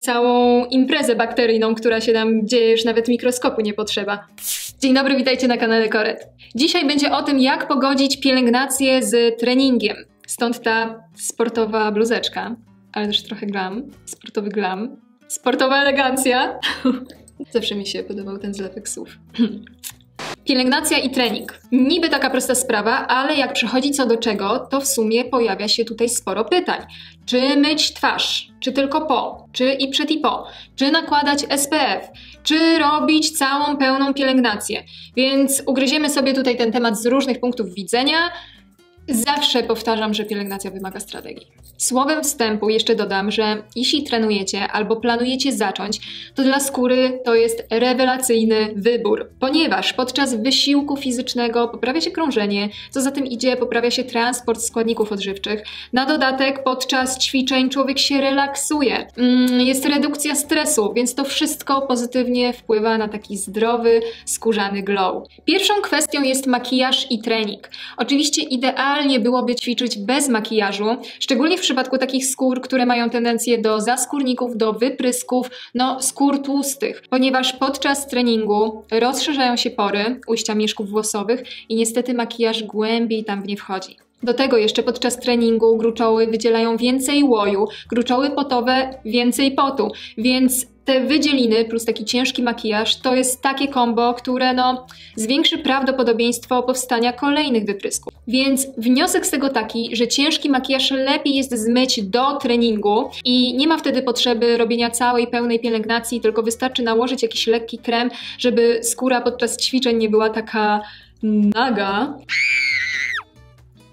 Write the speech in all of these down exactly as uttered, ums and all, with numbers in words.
całą imprezę bakteryjną, która się nam dzieje, już nawet mikroskopu nie potrzeba. Dzień dobry, witajcie na kanale Koret. Dzisiaj będzie o tym, jak pogodzić pielęgnację z treningiem. Stąd ta sportowa bluzeczka, ale też trochę glam, sportowy glam, sportowa elegancja. Zawsze mi się podobał ten zlepek słów. Pielęgnacja i trening. Niby taka prosta sprawa, ale jak przychodzi co do czego, to w sumie pojawia się tutaj sporo pytań. Czy myć twarz? Czy tylko po? Czy i przed i po? Czy nakładać S P F? Czy robić całą pełną pielęgnację? Więc ugryziemy sobie tutaj ten temat z różnych punktów widzenia. Zawsze powtarzam, że pielęgnacja wymaga strategii. Słowem wstępu jeszcze dodam, że jeśli trenujecie albo planujecie zacząć, to dla skóry to jest rewelacyjny wybór, ponieważ podczas wysiłku fizycznego poprawia się krążenie, co za tym idzie poprawia się transport składników odżywczych. Na dodatek podczas ćwiczeń człowiek się relaksuje, jest redukcja stresu, więc to wszystko pozytywnie wpływa na taki zdrowy, skórzany glow. Pierwszą kwestią jest makijaż i trening. Oczywiście idealnie Idealnie byłoby ćwiczyć bez makijażu, szczególnie w przypadku takich skór, które mają tendencję do zaskórników, do wyprysków, no skór tłustych, ponieważ podczas treningu rozszerzają się pory, ujścia mieszków włosowych i niestety makijaż głębiej tam w nie wchodzi. Do tego jeszcze podczas treningu gruczoły wydzielają więcej łoju, gruczoły potowe więcej potu, więc te wydzieliny plus taki ciężki makijaż to jest takie kombo, które no, zwiększy prawdopodobieństwo powstania kolejnych wyprysków. Więc wniosek z tego taki, że ciężki makijaż lepiej jest zmyć do treningu i nie ma wtedy potrzeby robienia całej pełnej pielęgnacji, tylko wystarczy nałożyć jakiś lekki krem, żeby skóra podczas ćwiczeń nie była taka naga.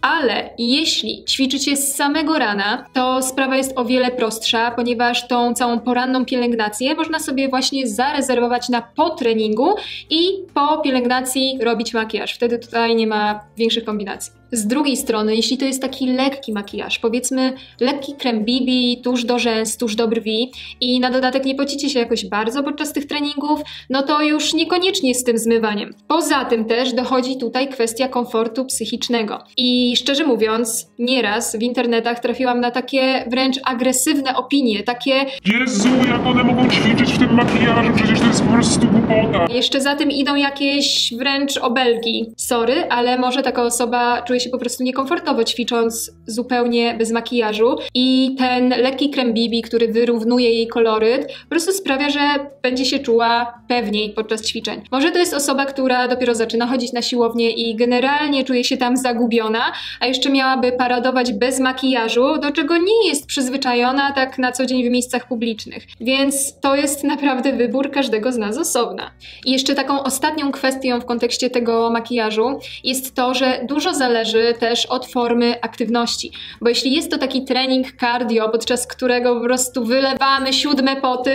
Ale jeśli ćwiczycie z samego rana, to sprawa jest o wiele prostsza, ponieważ tą całą poranną pielęgnację można sobie właśnie zarezerwować na po treningu i po pielęgnacji robić makijaż. Wtedy tutaj nie ma większych kombinacji. Z drugiej strony, jeśli to jest taki lekki makijaż, powiedzmy lekki krem B B, tusz do rzęs, tusz do brwi i na dodatek nie pocicie się jakoś bardzo podczas tych treningów, no to już niekoniecznie z tym zmywaniem. Poza tym też dochodzi tutaj kwestia komfortu psychicznego. I szczerze mówiąc, nieraz w internetach trafiłam na takie wręcz agresywne opinie, takie Jezu, jak one mogą ćwiczyć w tym makijażu, przecież to jest po prostu głupota. Jeszcze za tym idą jakieś wręcz obelgi. Sorry, ale może taka osoba czuje się po prostu niekomfortowo ćwicząc zupełnie bez makijażu i ten lekki krem B B, który wyrównuje jej koloryt, po prostu sprawia, że będzie się czuła pewniej podczas ćwiczeń. Może to jest osoba, która dopiero zaczyna chodzić na siłownię i generalnie czuje się tam zagubiona, a jeszcze miałaby paradować bez makijażu, do czego nie jest przyzwyczajona tak na co dzień w miejscach publicznych. Więc to jest naprawdę wybór każdego z nas osobna. I jeszcze taką ostatnią kwestią w kontekście tego makijażu jest to, że dużo zależy Zależy też od formy aktywności, bo jeśli jest to taki trening cardio, podczas którego po prostu wylewamy siódme poty,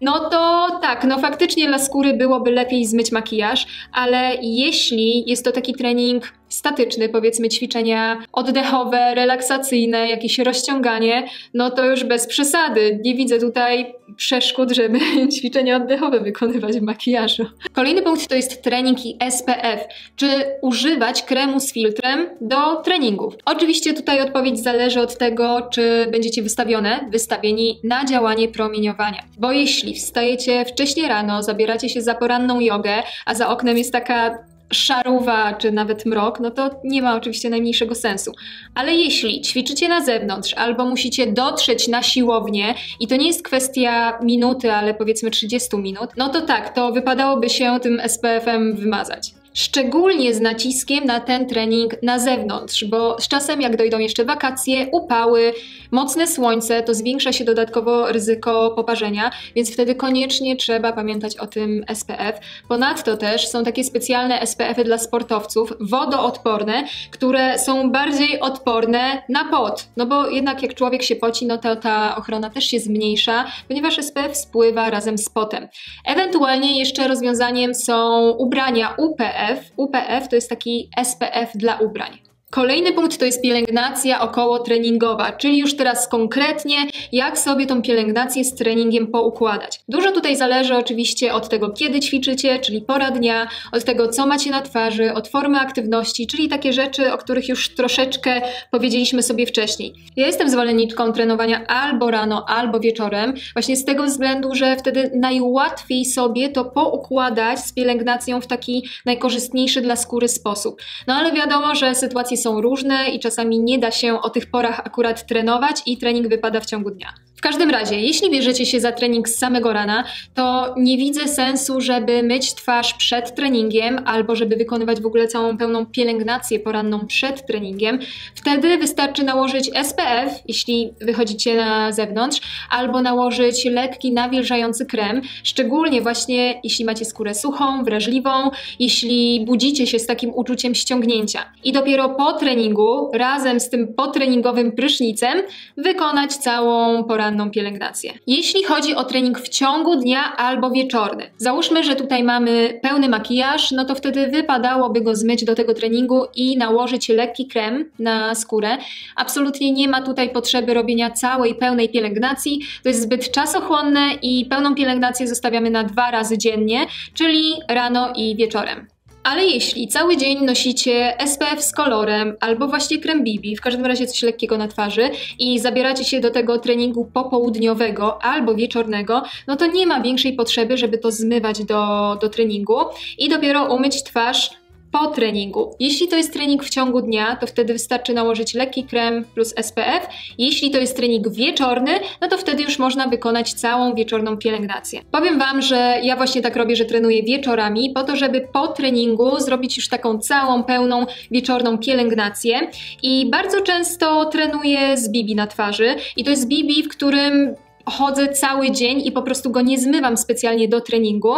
no to tak, no faktycznie dla skóry byłoby lepiej zmyć makijaż, ale jeśli jest to taki trening statyczny, powiedzmy ćwiczenia oddechowe, relaksacyjne, jakieś rozciąganie, no to już bez przesady. Nie widzę tutaj przeszkód, żeby ćwiczenia oddechowe wykonywać w makijażu. Kolejny punkt to jest trening i S P F. Czy używać kremu z filtrem do treningów? Oczywiście tutaj odpowiedź zależy od tego, czy będziecie wystawione, wystawieni na działanie promieniowania. Bo jeśli wstajecie wcześniej rano, zabieracie się za poranną jogę, a za oknem jest taka szarówa czy nawet mrok, no to nie ma oczywiście najmniejszego sensu. Ale jeśli ćwiczycie na zewnątrz albo musicie dotrzeć na siłownię i to nie jest kwestia minuty, ale powiedzmy trzydziestu minut, no to tak, to wypadałoby się tym S P F-em wymazać. Szczególnie z naciskiem na ten trening na zewnątrz, bo z czasem jak dojdą jeszcze wakacje, upały, mocne słońce, to zwiększa się dodatkowo ryzyko poparzenia, więc wtedy koniecznie trzeba pamiętać o tym S P F. Ponadto też są takie specjalne S P F-y dla sportowców, wodoodporne, które są bardziej odporne na pot, no bo jednak jak człowiek się poci, no to ta ochrona też się zmniejsza, ponieważ S P F spływa razem z potem. Ewentualnie jeszcze rozwiązaniem są ubrania U P F. U P F to jest taki S P F dla ubrań. Kolejny punkt to jest pielęgnacja okołotreningowa, czyli już teraz konkretnie jak sobie tą pielęgnację z treningiem poukładać. Dużo tutaj zależy oczywiście od tego, kiedy ćwiczycie, czyli pora dnia, od tego, co macie na twarzy, od formy aktywności, czyli takie rzeczy, o których już troszeczkę powiedzieliśmy sobie wcześniej. Ja jestem zwolenniczką trenowania albo rano, albo wieczorem, właśnie z tego względu, że wtedy najłatwiej sobie to poukładać z pielęgnacją w taki najkorzystniejszy dla skóry sposób. No ale wiadomo, że sytuacje są różne i czasami nie da się o tych porach akurat trenować i trening wypada w ciągu dnia. W każdym razie, jeśli bierzecie się za trening z samego rana, to nie widzę sensu, żeby myć twarz przed treningiem albo żeby wykonywać w ogóle całą pełną pielęgnację poranną przed treningiem. Wtedy wystarczy nałożyć S P F, jeśli wychodzicie na zewnątrz, albo nałożyć lekki, nawilżający krem, szczególnie właśnie jeśli macie skórę suchą, wrażliwą, jeśli budzicie się z takim uczuciem ściągnięcia. I dopiero po treningu, razem z tym potreningowym prysznicem, wykonać całą poranną pielęgnację. Jeśli chodzi o trening w ciągu dnia albo wieczorny, załóżmy, że tutaj mamy pełny makijaż, no to wtedy wypadałoby go zmyć do tego treningu i nałożyć lekki krem na skórę. Absolutnie nie ma tutaj potrzeby robienia całej pełnej pielęgnacji, to jest zbyt czasochłonne i pełną pielęgnację zostawiamy na dwa razy dziennie, czyli rano i wieczorem. Ale jeśli cały dzień nosicie S P F z kolorem albo właśnie krem B B, w każdym razie coś lekkiego na twarzy i zabieracie się do tego treningu popołudniowego albo wieczornego, no to nie ma większej potrzeby, żeby to zmywać do, do treningu i dopiero umyć twarz po treningu. Jeśli to jest trening w ciągu dnia, to wtedy wystarczy nałożyć lekki krem plus S P F. Jeśli to jest trening wieczorny, no to wtedy już można wykonać całą wieczorną pielęgnację. Powiem Wam, że ja właśnie tak robię, że trenuję wieczorami po to, żeby po treningu zrobić już taką całą, pełną wieczorną pielęgnację i bardzo często trenuję z B B na twarzy i to jest B B, w którym chodzę cały dzień i po prostu go nie zmywam specjalnie do treningu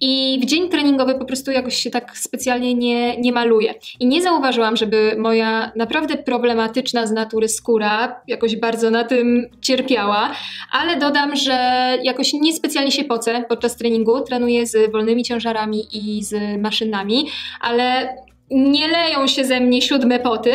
i w dzień treningowy po prostu jakoś się tak specjalnie nie, nie maluję. I nie zauważyłam, żeby moja naprawdę problematyczna z natury skóra jakoś bardzo na tym cierpiała, ale dodam, że jakoś niespecjalnie się pocę podczas treningu, trenuję z wolnymi ciężarami i z maszynami, ale nie leją się ze mnie siódme poty.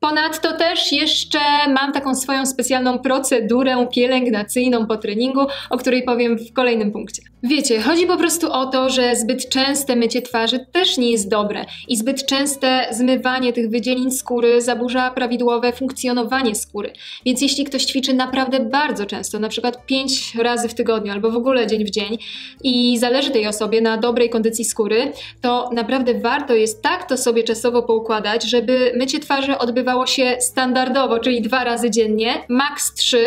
Ponadto też jeszcze mam taką swoją specjalną procedurę pielęgnacyjną po treningu, o której powiem w kolejnym punkcie. Wiecie, chodzi po prostu o to, że zbyt częste mycie twarzy też nie jest dobre i zbyt częste zmywanie tych wydzielin skóry zaburza prawidłowe funkcjonowanie skóry. Więc jeśli ktoś ćwiczy naprawdę bardzo często, na przykład pięć razy w tygodniu albo w ogóle dzień w dzień i zależy tej osobie na dobrej kondycji skóry, to naprawdę warto jest tak to sobie czasowo poukładać, żeby mycie twarzy odbywało się standardowo, czyli dwa razy dziennie, maks trzy,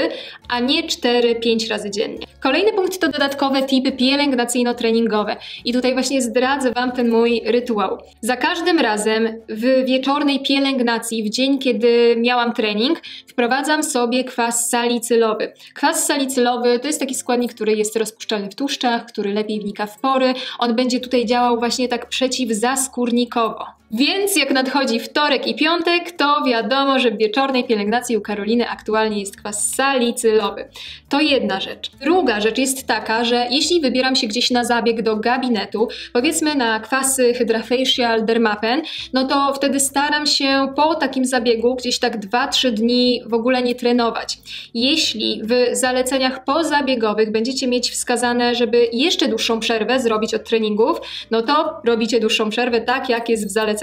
a nie cztery, pięć razy dziennie. Kolejny punkt to dodatkowe tipy pielęgnacyjno-treningowe. I tutaj właśnie zdradzę Wam ten mój rytuał. Za każdym razem w wieczornej pielęgnacji, w dzień, kiedy miałam trening, wprowadzam sobie kwas salicylowy. Kwas salicylowy to jest taki składnik, który jest rozpuszczalny w tłuszczach, który lepiej wnika w pory. On będzie tutaj działał właśnie tak przeciwzaskórnikowo. Więc jak nadchodzi wtorek i piątek, to wiadomo, że w wieczornej pielęgnacji u Karoliny aktualnie jest kwas salicylowy. To jedna rzecz. Druga rzecz jest taka, że jeśli wybieram się gdzieś na zabieg do gabinetu, powiedzmy na kwasy Hydrafacial, Dermapen, no to wtedy staram się po takim zabiegu gdzieś tak dwa trzy dni w ogóle nie trenować. Jeśli w zaleceniach pozabiegowych będziecie mieć wskazane, żeby jeszcze dłuższą przerwę zrobić od treningów, no to robicie dłuższą przerwę tak, jak jest w zaleceniach.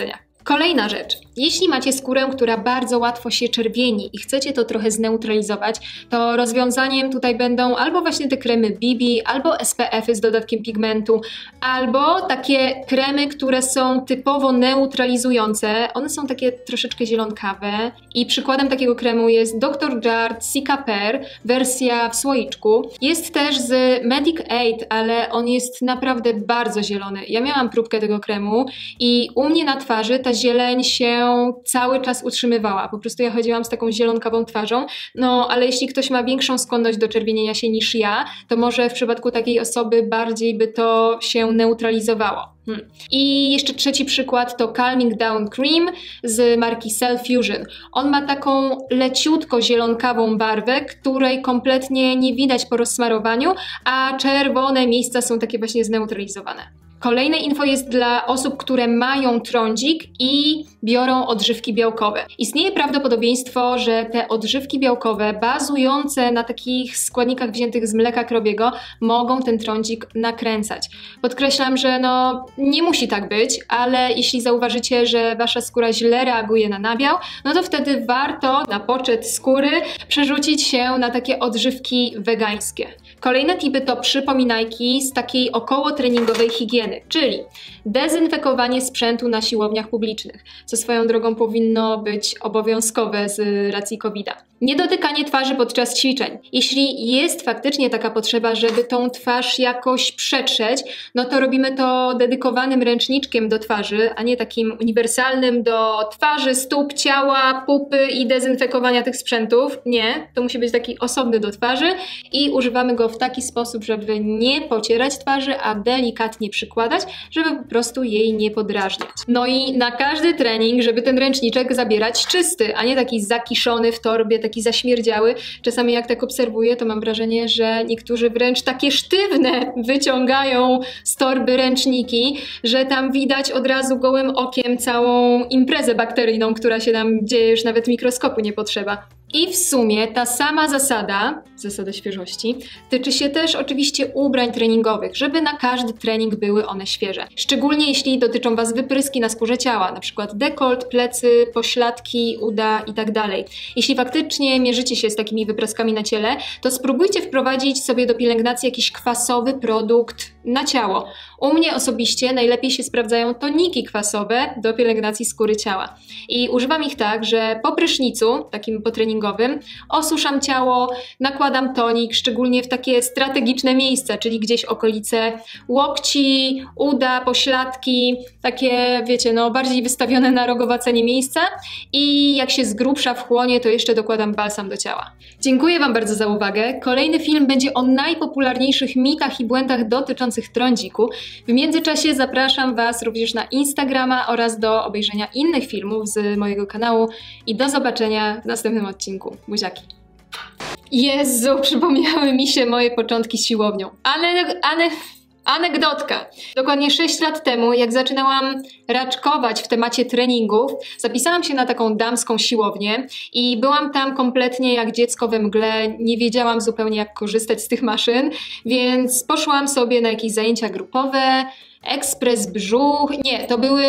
Kolejna rzecz. Jeśli macie skórę, która bardzo łatwo się czerwieni i chcecie to trochę zneutralizować, to rozwiązaniem tutaj będą albo właśnie te kremy B B, albo S P F-y z dodatkiem pigmentu, albo takie kremy, które są typowo neutralizujące. One są takie troszeczkę zielonkawe i przykładem takiego kremu jest doktor Jart Cicapair, wersja w słoiczku. Jest też z Medic Aid, ale on jest naprawdę bardzo zielony. Ja miałam próbkę tego kremu i u mnie na twarzy ta zieleń się cały czas utrzymywała. Po prostu ja chodziłam z taką zielonkawą twarzą, no ale jeśli ktoś ma większą skłonność do czerwienienia się niż ja, to może w przypadku takiej osoby bardziej by to się neutralizowało. Hmm. I jeszcze trzeci przykład to Calming Down Cream z marki Cell Fusion. On ma taką leciutko zielonkawą barwę, której kompletnie nie widać po rozsmarowaniu, a czerwone miejsca są takie właśnie zneutralizowane. Kolejne info jest dla osób, które mają trądzik i biorą odżywki białkowe. Istnieje prawdopodobieństwo, że te odżywki białkowe bazujące na takich składnikach wziętych z mleka krowiego mogą ten trądzik nakręcać. Podkreślam, że no nie musi tak być, ale jeśli zauważycie, że wasza skóra źle reaguje na nabiał, no to wtedy warto na poczet skóry przerzucić się na takie odżywki wegańskie. Kolejne tipy to przypominajki z takiej okołotreningowej higieny, czyli dezynfekowanie sprzętu na siłowniach publicznych, co swoją drogą powinno być obowiązkowe z racji kowida. Niedotykanie twarzy podczas ćwiczeń. Jeśli jest faktycznie taka potrzeba, żeby tą twarz jakoś przetrzeć, no to robimy to dedykowanym ręczniczkiem do twarzy, a nie takim uniwersalnym do twarzy, stóp, ciała, pupy i dezynfekowania tych sprzętów. Nie, to musi być taki osobny do twarzy i używamy go w taki sposób, żeby nie pocierać twarzy, a delikatnie przykładać, żeby po prostu jej nie podrażniać. No i na każdy trening, żeby ten ręczniczek zabierać czysty, a nie taki zakiszony w torbie, taki zaśmierdziały. Czasami jak tak obserwuję, to mam wrażenie, że niektórzy wręcz takie sztywne wyciągają z torby ręczniki, że tam widać od razu gołym okiem całą imprezę bakteryjną, która się tam dzieje, już nawet mikroskopu nie potrzeba. I w sumie ta sama zasada, zasada świeżości, tyczy się też oczywiście ubrań treningowych, żeby na każdy trening były one świeże. Szczególnie jeśli dotyczą was wypryski na skórze ciała, na przykład dekolt, plecy, pośladki, uda i tak dalej. Jeśli faktycznie mierzycie się z takimi wypryskami na ciele, to spróbujcie wprowadzić sobie do pielęgnacji jakiś kwasowy produkt na ciało. U mnie osobiście najlepiej się sprawdzają toniki kwasowe do pielęgnacji skóry ciała. I używam ich tak, że po prysznicu, takim potreningowym, osuszam ciało, nakładam tonik, szczególnie w takie strategiczne miejsca, czyli gdzieś okolice łokci, uda, pośladki, takie wiecie, no bardziej wystawione na rogowacenie miejsca, i jak się z grubsza wchłonie, to jeszcze dokładam balsam do ciała. Dziękuję wam bardzo za uwagę. Kolejny film będzie o najpopularniejszych mitach i błędach dotyczących trądziku. W międzyczasie zapraszam was również na Instagrama oraz do obejrzenia innych filmów z mojego kanału i do zobaczenia w następnym odcinku. Buziaki! Jezu, przypomniały mi się moje początki z siłownią. Ale, ale... Anegdotka. Dokładnie sześć lat temu, jak zaczynałam raczkować w temacie treningów, zapisałam się na taką damską siłownię i byłam tam kompletnie jak dziecko we mgle, nie wiedziałam zupełnie jak korzystać z tych maszyn, więc poszłam sobie na jakieś zajęcia grupowe, ekspres brzuch, nie, to były...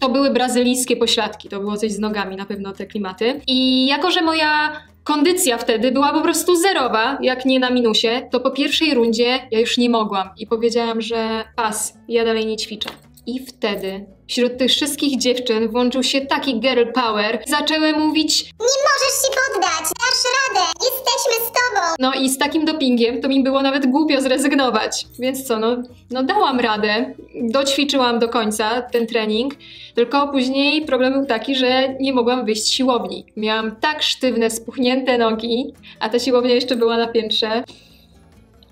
To były brazylijskie pośladki, to było coś z nogami, na pewno te klimaty. I jako że moja kondycja wtedy była po prostu zerowa, jak nie na minusie, to po pierwszej rundzie ja już nie mogłam i powiedziałam, że pas, ja dalej nie ćwiczę. I wtedy wśród tych wszystkich dziewczyn włączył się taki girl power. Zaczęły mówić: nie możesz się poddać, dasz radę, jesteśmy z tobą. No i z takim dopingiem to mi było nawet głupio zrezygnować. Więc co, no, no dałam radę, doćwiczyłam do końca ten trening, tylko później problem był taki, że nie mogłam wyjść z siłowni. Miałam tak sztywne, spuchnięte nogi, a ta siłownia jeszcze była na piętrze.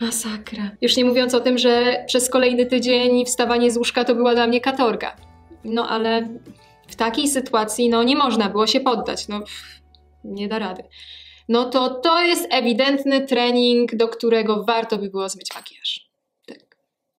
Masakra. Już nie mówiąc o tym, że przez kolejny tydzień wstawanie z łóżka to była dla mnie katorga. No ale w takiej sytuacji no nie można było się poddać, no pff, nie da rady. No to to jest ewidentny trening, do którego warto by było zmyć makijaż.